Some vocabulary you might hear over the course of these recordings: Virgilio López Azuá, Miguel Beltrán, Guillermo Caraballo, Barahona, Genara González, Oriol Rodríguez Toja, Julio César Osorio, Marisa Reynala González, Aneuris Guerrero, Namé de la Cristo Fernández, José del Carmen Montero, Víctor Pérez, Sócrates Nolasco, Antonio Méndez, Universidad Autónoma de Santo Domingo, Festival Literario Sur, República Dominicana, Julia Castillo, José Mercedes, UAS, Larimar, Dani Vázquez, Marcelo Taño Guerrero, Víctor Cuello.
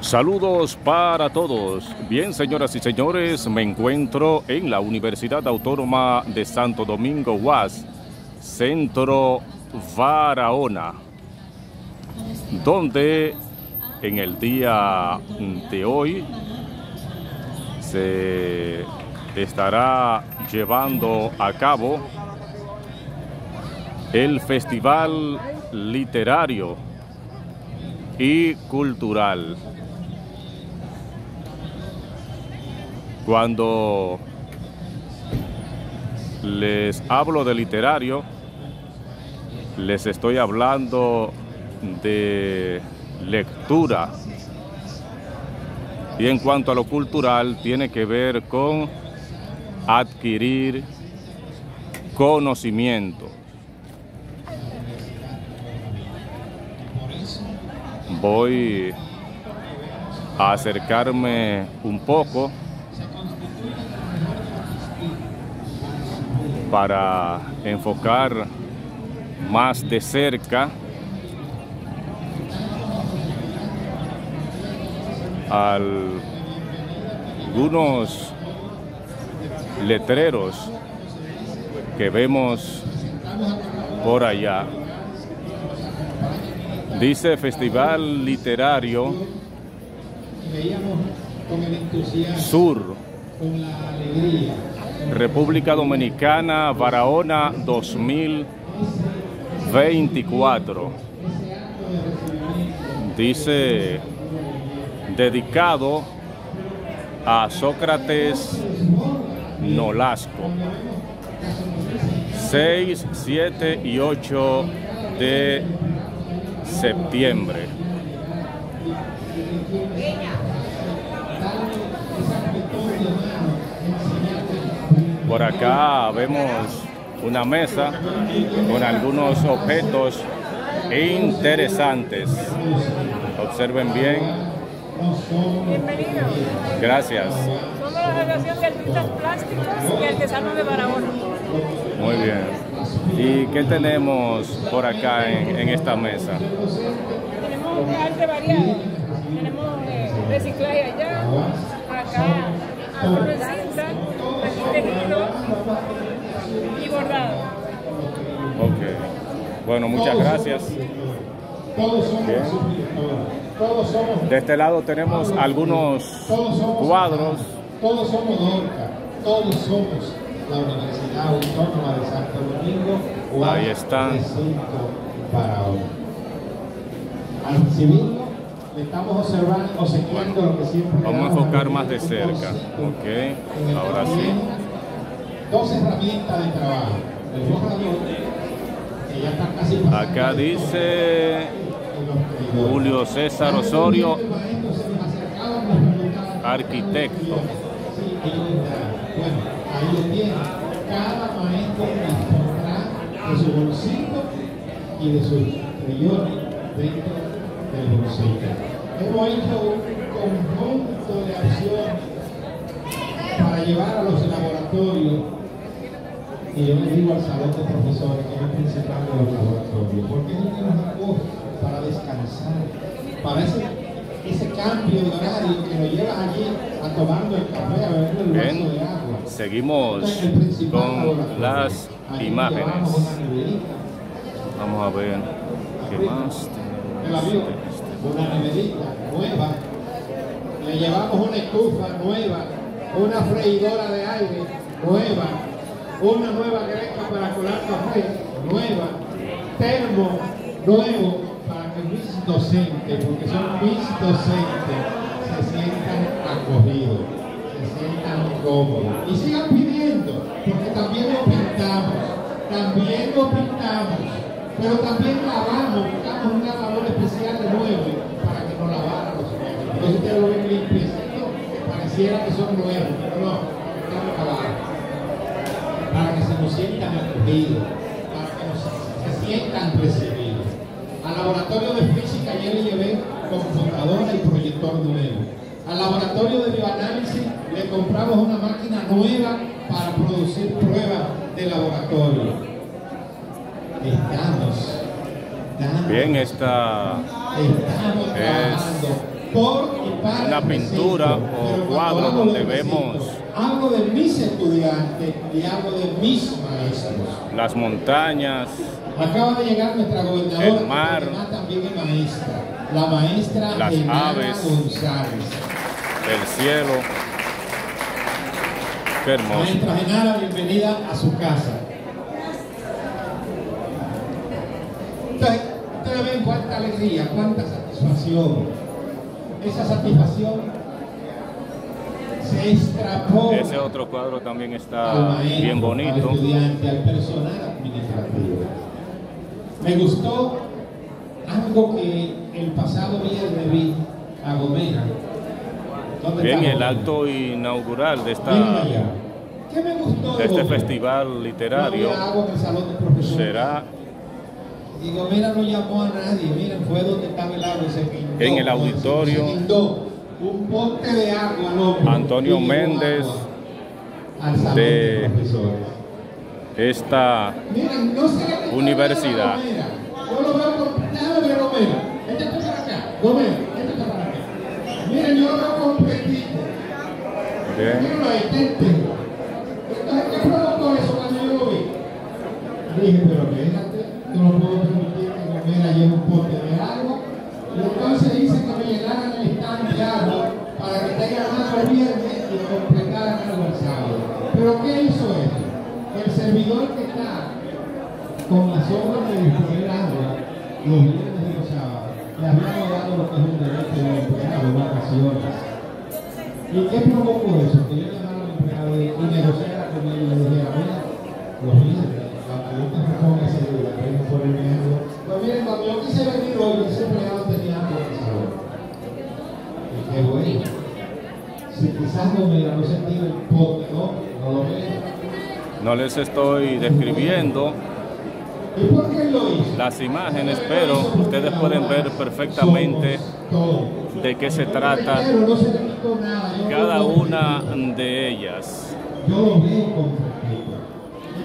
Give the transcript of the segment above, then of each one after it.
Saludos para todos. Bien, señoras y señores, me encuentro en la Universidad Autónoma de Santo Domingo, UAS, Centro Barahona, donde en el día de hoy se estará llevando a cabo el Festival Literario y Cultural. Cuando les hablo de literario, les estoy hablando de lectura. Y en cuanto a lo cultural, tiene que ver con adquirir conocimiento. Voy a acercarme un poco para enfocar más de cerca algunos letreros que vemos por allá. Dice Festival Literario Sur, República Dominicana, Barahona 2024. Dice dedicado a Sócrates Nolasco, 6, 7 y 8 de septiembre. Por acá vemos una mesa con algunos objetos interesantes. Observen bien. Bienvenido. Gracias. Somos la Asociación de Artistas Plásticos y Artesanos de Barahona. Muy bien. ¿Y qué tenemos por acá en esta mesa? Tenemos arte variado. Tenemos reciclaje allá, acá, arte en cinta, aquí tejido y bordado. Ok. Bueno, muchas gracias. Bien. De este lado tenemos algunos cuadros. Todos somos DORCA, todos somos la Universidad Autónoma de Santo Domingo. Ahí están. Al civismo le estamos obsequiando lo que siempre. Vamos a enfocar más de cerca. Ok, ahora sí. Dos herramientas de trabajo. El borrador, que ya está casi pasando. Acá dice Julio César Osorio, arquitecto. Hemos hecho un conjunto de acciones para llevar a los laboratorios, y yo le digo al salón de profesores que es el principal de los laboratorios, porque es donde nos acoge para descansar, para ese cambio de horario que nos lleva allí a tomando el café, a beber el vaso de agua. Seguimos con las imágenes. Vamos a ver qué más tenemos. Una neverita nueva, le llevamos una estufa nueva, una freidora de aire nueva, una nueva greca para colar café nueva, termo nuevo, para que mis docentes, porque son mis docentes, se sientan acogidos, se sientan cómodos. Y sigan pidiendo, porque también lo pintamos, pero también lavamos, buscamos una labor especial de nuevo para que no lavaran los muebles. Entonces ustedes lo ven limpiecito, pareciera que son nuevos, pero no, estamos lavados. Para que se nos sientan acogidos, para que se sientan recibidos. Al laboratorio de física ayer le llevé computadora y proyector nuevo. Al laboratorio de bioanálisis le compramos una máquina nueva para producir pruebas de laboratorio. Estamos. Bien, esta es una pintura o cuadro donde vemos hablo de mis estudiantes y hablo de mis maestros. Las montañas, acaba de llegar nuestra gobernadora, el mar, también mi maestra, la maestra las Genara aves, González. El cielo. Qué hermoso. Maestra Genara, bienvenida a su casa. Ustedes ven cuánta alegría, cuánta satisfacción. Esa satisfacción se extrapó. Ese otro cuadro también está al maestro, bien bonito. Al estudiante, al personal administrativo. Me gustó algo que el pasado viernes vi a Gomera. Bien, el acto inaugural de esta. ¿Qué me gustó de este festival literario? Será. Y Gomera no llamó a nadie, miren, fue donde estaba el agua, se pintó, en el auditorio, se pintó un bote de agua, ¿no? Antonio Méndez, agua, de esta miren, no se universidad. Yo lo veo completado de Gomera. Este está para acá, Gomera, este está para acá. Miren, yo lo veo completito. Miren, ahí está entero. Entonces, ¿qué provocó eso cuando yo lo vi? Dije, pero ¿qué era? No lo puedo permitir que Gomera lleve un pote de agua. Y entonces dicen que me llenaran el stand de agua para que tengan más el viernes y completaran el sábado. Pero ¿qué hizo esto? El servidor que está con las obras de disponer agua los viernes y los sábados, le habíamos dado lo que es un derecho de los empleados, vacaciones. ¿Y qué provocó eso? Que yo llamara al empleado y negociara con ellos y les dijera, mira, los viernes, aunque yo te proponga ese día. Pues miren, cuando yo quise venir hoy, ese empleado tenía agua. Y qué bueno. Si quizás no me lo sentí el pote, ¿no? No lo veo. No les estoy describiendo las imágenes, pero ustedes pueden ver perfectamente de qué se trata cada una de ellas. Yo lo veo con tranquilidad.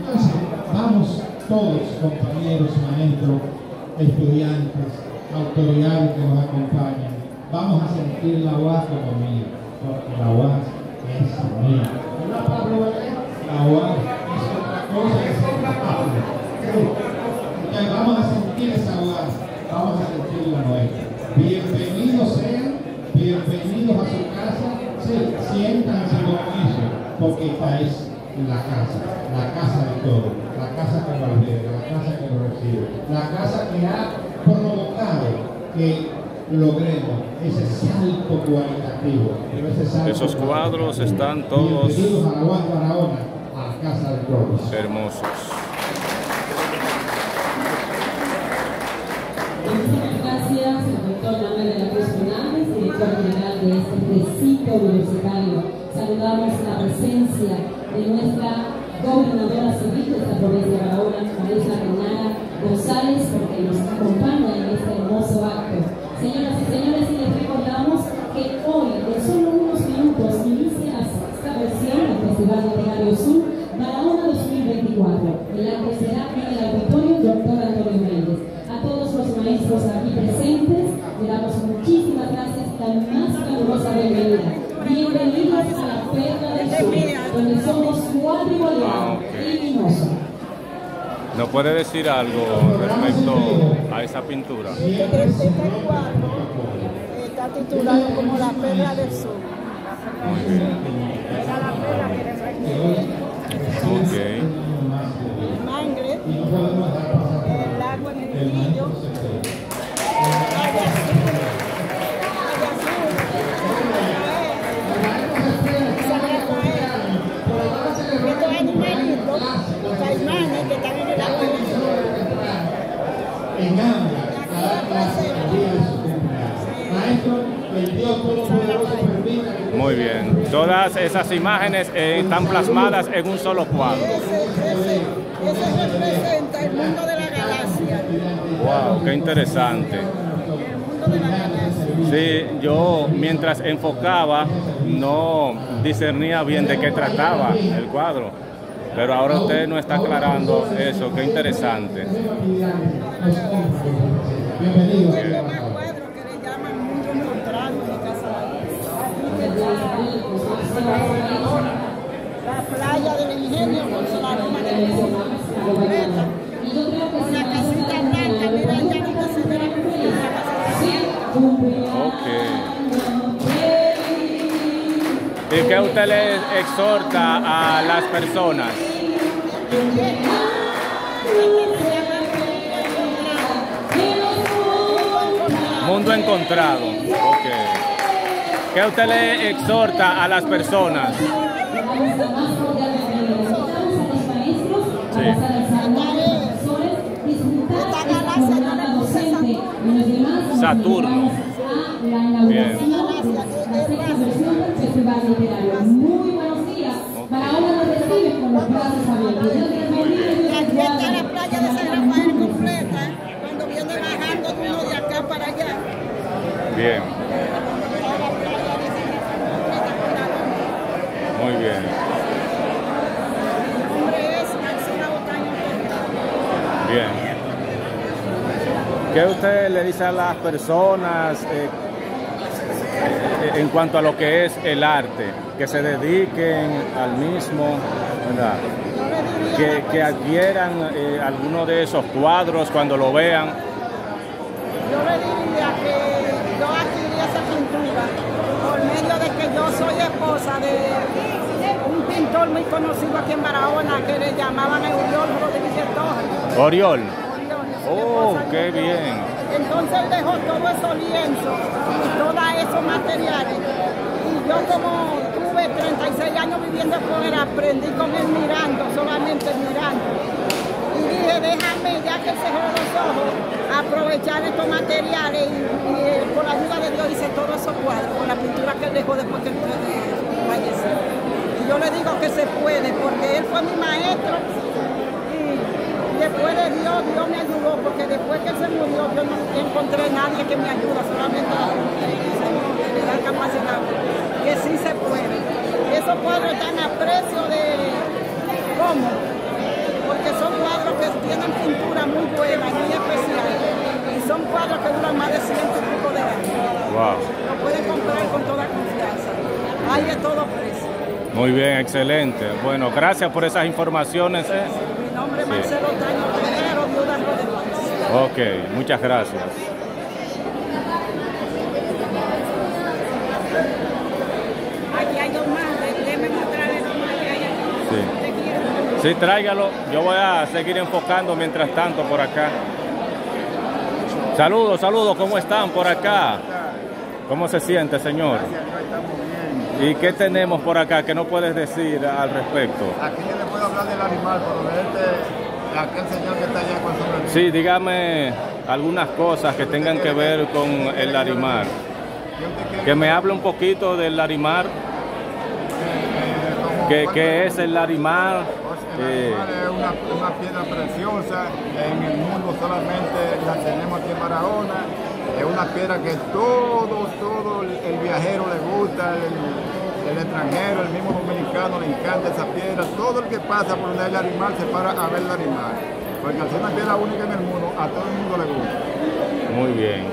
Entonces, vamos. Todos, compañeros, maestros, estudiantes, autoridades que nos acompañan, vamos a sentir la UAS como mía, porque la UAS es mía. ¿Verdad, Pablo? La UAS es otra cosa, es otra Pablo. Entonces vamos a sentir esa UAS, vamos a sentir la nuestra. Bienvenidos sean, bienvenidos a su casa, sí, siéntanse con eso, porque esta es la casa de todos. La casa que nos viene, la casa que nos recibe, la casa que ha provocado que logremos ese salto cualitativo. Ese salto esos cuadros están todos bienvenidos a la UAS Barahona, a la casa de todos. Hermosos. Muchas gracias al doctor Namé de la Cristo Fernández, director general de este recinto universitario. Saludamos la presencia de nuestra gobernadora civil de esta provincia de Barahona, Marisa Reynala González, porque nos acompaña en este hermoso acto. Señoras y señores, y les recordamos que hoy, en solo unos minutos, inicia esta versión del Festival Literario Sur, Barahona 2024. El acto será en el auditorio Dr. Antonio Méndez. A todos los maestros aquí presentes, le damos muchísimas gracias y la más calurosa bienvenida. Bienvenidos a la Perla del Sur, donde somos cuadribulados y mimosos. ¿No puede decir algo respecto a esa pintura? Yo creo que este cuadro está titulado como la Perla del Sur. Muy bien. Esa es la perla que les aquí. El mangre, el lago en el río, en ambas, cada clase de su cumpleaños. Maestro, el Dios Todopoderoso permita que... Muy bien. Todas esas imágenes están plasmadas en un solo cuadro. Ese representa el mundo de la galaxia. Wow, qué interesante. El mundo de la galaxia. Sí, yo mientras enfocaba no discernía bien de qué trataba el cuadro. Pero ahora usted nos está aclarando eso, qué interesante. Bienvenido. Hay más cuadros que le llaman mundo mostrado. la playa del Ingenio con su baroma de Meta, con la casita blanca, mira allá donde se ve la casita. Ok. ¿Y qué usted les exhorta a las personas? Mundo encontrado. Ok. ¿Qué usted le exhorta a las personas? Sí. Saturno. Bien. Muy buenos días. Para ahora lo reciben con los brazos abiertos. Aquí está la playa de San Rafael completa. Cuando viene bajando uno de acá para allá. Bien. Muy bien. Bien. ¿Qué usted le dice a las personas en cuanto a lo que es el arte? Que se dediquen al mismo, ¿verdad? Que adquieran alguno de esos cuadros cuando lo vean. Yo le diría que yo adquirí esa pintura por medio de que yo soy esposa de un pintor muy conocido aquí en Barahona que le llamaban Oriol Rodríguez Toja. Oriol. Oh, qué bien. Entonces él dejó todo esos lienzos y todos esos materiales. Y yo como tuve 36 años viviendo afuera, aprendí con él mirando, solamente mirando. Y dije, déjame, ya que cerró los ojos, aprovechar estos materiales y con la ayuda de Dios hice todos esos cuadros, con la pintura que él dejó después que él falleció. Yo le digo que se puede, porque él fue mi maestro y después de Dios, Dios me ayudó, porque después que él se murió, yo no encontré nadie que me ayuda, solamente el Señor que le da capacidad, que sí se puede. Esos cuadros están a precio de cómo, porque son cuadros que tienen pintura muy buena, muy especial, y son cuadros que duran más de 100 y pico de años. Wow. Lo pueden comprar con toda confianza, hay de todo precio. Muy bien, excelente. Bueno, gracias por esas informaciones. Mi nombre es Marcelo Taño Guerrero, viuda de Rodríguez. Ok, muchas gracias. Aquí hay dos más, déjeme mostrarle dos más que hay aquí. Sí, tráigalo. Yo voy a seguir enfocando mientras tanto por acá. Saludos, saludos, ¿cómo están por acá? ¿Cómo se siente, señor? ¿Y qué tenemos por acá? ¿Qué nos puedes decir al respecto? Aquí yo le puedo hablar del animal, pero de aquel señor que está allá con su animal. Sí, dígame algunas cosas que tengan que ver con el Larimar. Que me hable un poquito del Larimar. ¿Qué es el Larimar? El Larimar es una piedra preciosa. En el mundo solamente la tenemos aquí en Barahona. Es una piedra que todo el viajero le gusta, el extranjero, el mismo dominicano le encanta esa piedra. Todo el que pasa por donde hay Larimar se para a ver Larimar, porque es una piedra única en el mundo, a todo el mundo le gusta. Muy bien.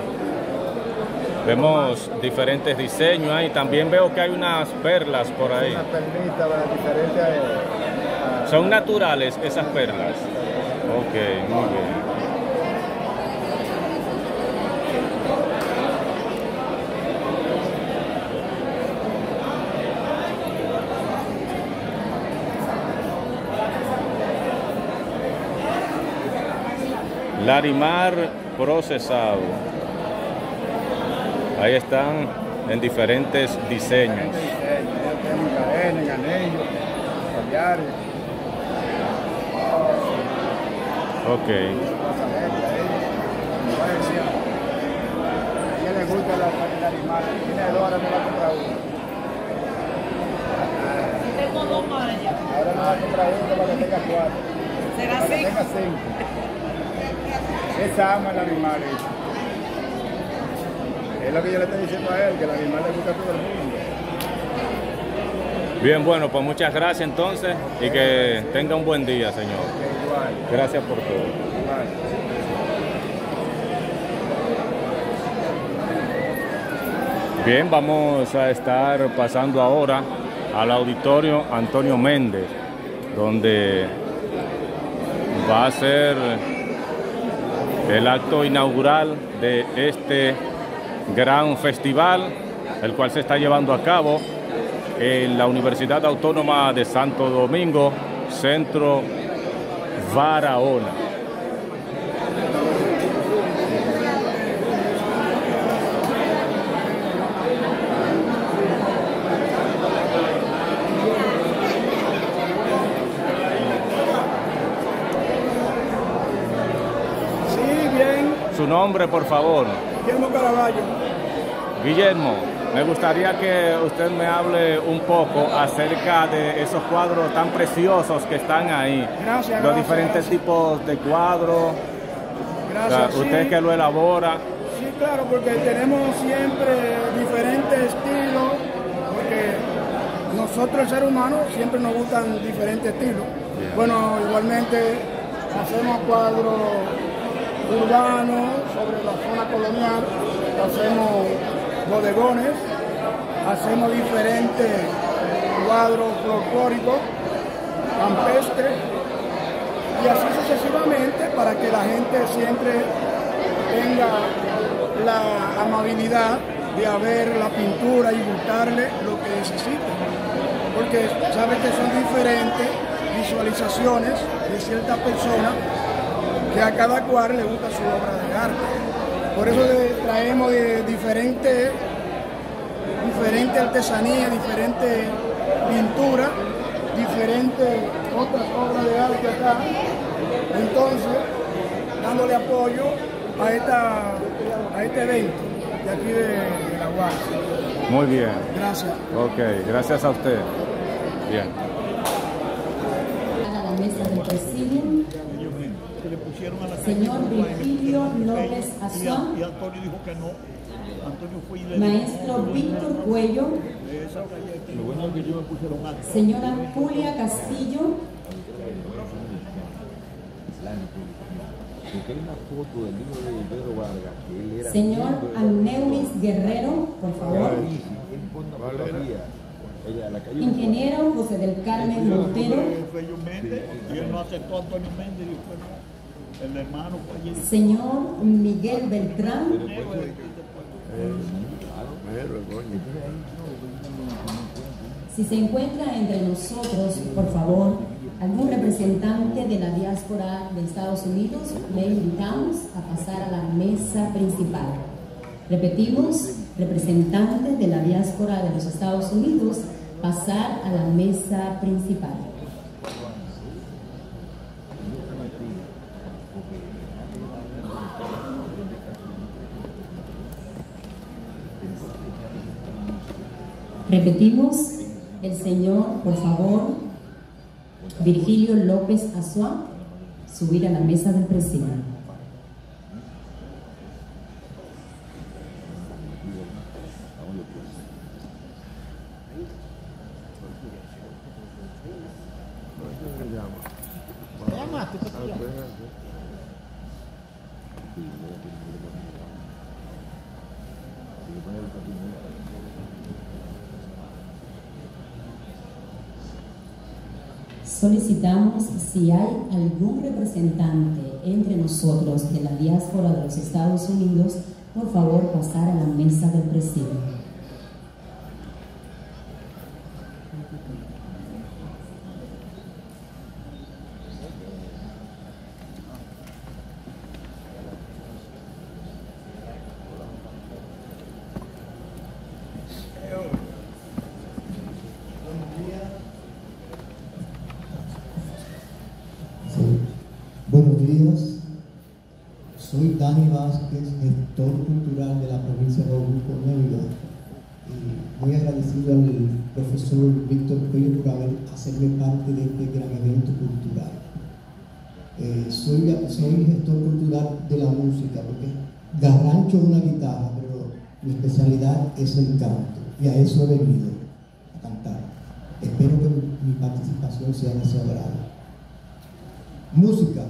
Vemos diferentes diseños ahí, también veo que hay unas perlas por ahí. Unas perlitas diferentes. Son naturales esas perlas. Ok, muy bien. Larimar procesado. Ahí están en diferentes diseños. Ok. Será esa ama el animal. Es lo que yo le estoy diciendo a él, que el animal le gusta a todo el mundo. Bien, bueno, pues muchas gracias entonces y que tenga un buen día, señor. Gracias por todo. Bien, vamos a estar pasando ahora al auditorio Antonio Méndez, donde va a ser el acto inaugural de este gran festival, el cual se está llevando a cabo en la Universidad Autónoma de Santo Domingo, Centro Barahona. Su nombre, por favor. Guillermo Caraballo. Guillermo, me gustaría que usted me hable un poco acerca de esos cuadros tan preciosos que están ahí. Gracias. Los diferentes tipos de cuadros. Gracias. O sea, usted sí, que lo elabora. Sí, claro, porque tenemos siempre diferentes estilos, porque nosotros, el ser humano, siempre nos gustan diferentes estilos. Yeah. Bueno, igualmente hacemos cuadros urbanos, sobre la zona colonial, hacemos bodegones, hacemos diferentes cuadros folclóricos, campestres, y así sucesivamente, para que la gente siempre tenga la amabilidad de ver la pintura y gustarle lo que necesita, porque sabe que son diferentes visualizaciones de ciertas personas, que a cada cual le gusta su obra de arte. Por eso traemos de diferente artesanía, diferente pintura, diferentes otras obras de arte acá. Entonces, dándole apoyo a este evento de aquí de la UAS. Muy bien. Gracias. Ok, gracias a usted. Bien. A la mesa del presidente. Señor Virgilio López Azuá, maestro Víctor Cuello, señora Julia Castillo, señor Aneuris Guerrero, por favor, ingeniero José del Carmen Montero, señor Miguel Beltrán, si se encuentra entre nosotros, por favor, algún representante de la diáspora de Estados Unidos, le invitamos a pasar a la mesa principal. Repetimos, representante de la diáspora de los Estados Unidos, pasar a la mesa principal. Repetimos, el señor, por favor, Virgilio López Azuá, subir a la mesa del presidente. Solicitamos si hay algún representante entre nosotros de la diáspora de los Estados Unidos, por favor pasar a la mesa del presidente. Soy Dani Vázquez, gestor cultural de la provincia de Oriol, y muy agradecido al profesor Víctor Pérez por haber hacerme parte de este gran evento cultural. Soy gestor cultural de la música, porque garrancho es una guitarra, pero mi especialidad es el canto, y a eso he venido, a cantar. Espero que mi participación sea de su agrado. Música.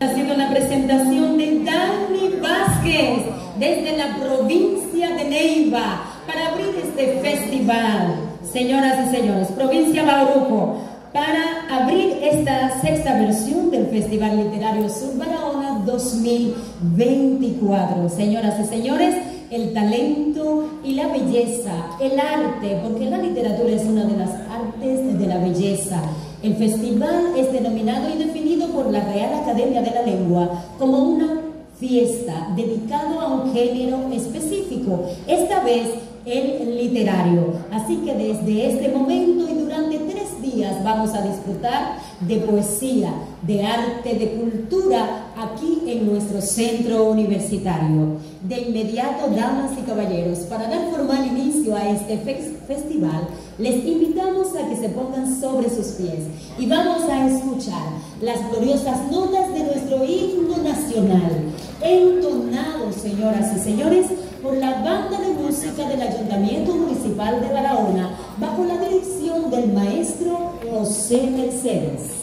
Haciendo la presentación de Dani Vázquez desde la provincia de Neiva para abrir este festival. señoras y señores, provincia Bauruco, para abrir esta sexta versión del Festival Literario Sur Barahona 2024. Señoras y señores, el talento y la belleza, el arte, porque la literatura es una de las artes de la belleza. El festival es denominado y definido por la Real Academia de la Lengua como una fiesta dedicada a un género específico, esta vez el literario. Así que desde este momento y durante 3 días vamos a disfrutar de poesía, de arte, de cultura aquí en nuestro centro universitario. De inmediato, damas y caballeros, para dar formal inicio a este festival, les invitamos a que se pongan sobre sus pies y vamos a escuchar las gloriosas notas de nuestro himno nacional, entonado, señoras y señores, por la banda de música del Ayuntamiento Municipal de Barahona, bajo la dirección del maestro José Mercedes.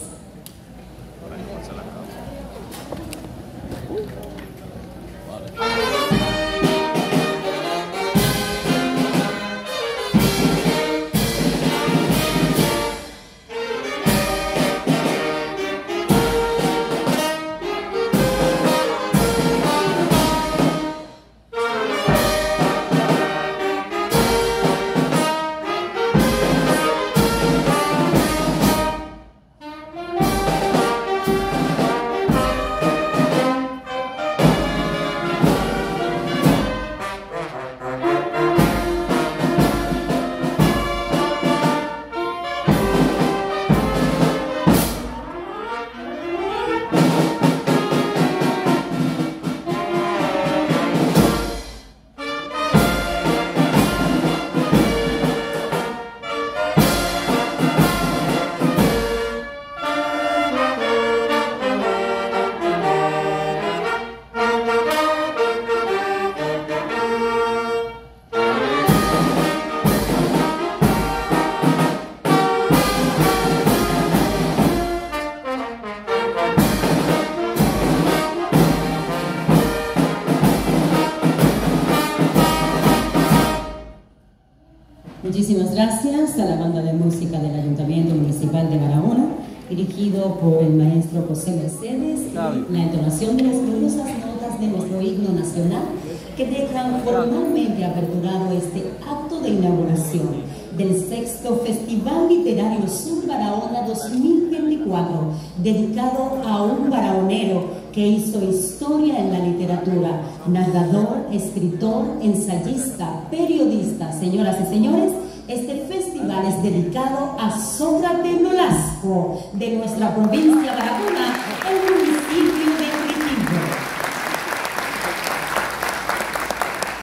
Muchísimas gracias a la banda de música del Ayuntamiento Municipal de Barahona, dirigido por el maestro José Mercedes, la entonación de las gloriosas notas de nuestro himno nacional, que dejan formalmente aperturado este acto de inauguración del sexto Festival Literario Sur Barahona 2024, dedicado a un barahonero que hizo historia en la literatura, narrador, escritor, ensayista, periodista. Señoras y señores, este festival es dedicado a Sócrates Nolasco, de nuestra provincia Barahona, el municipio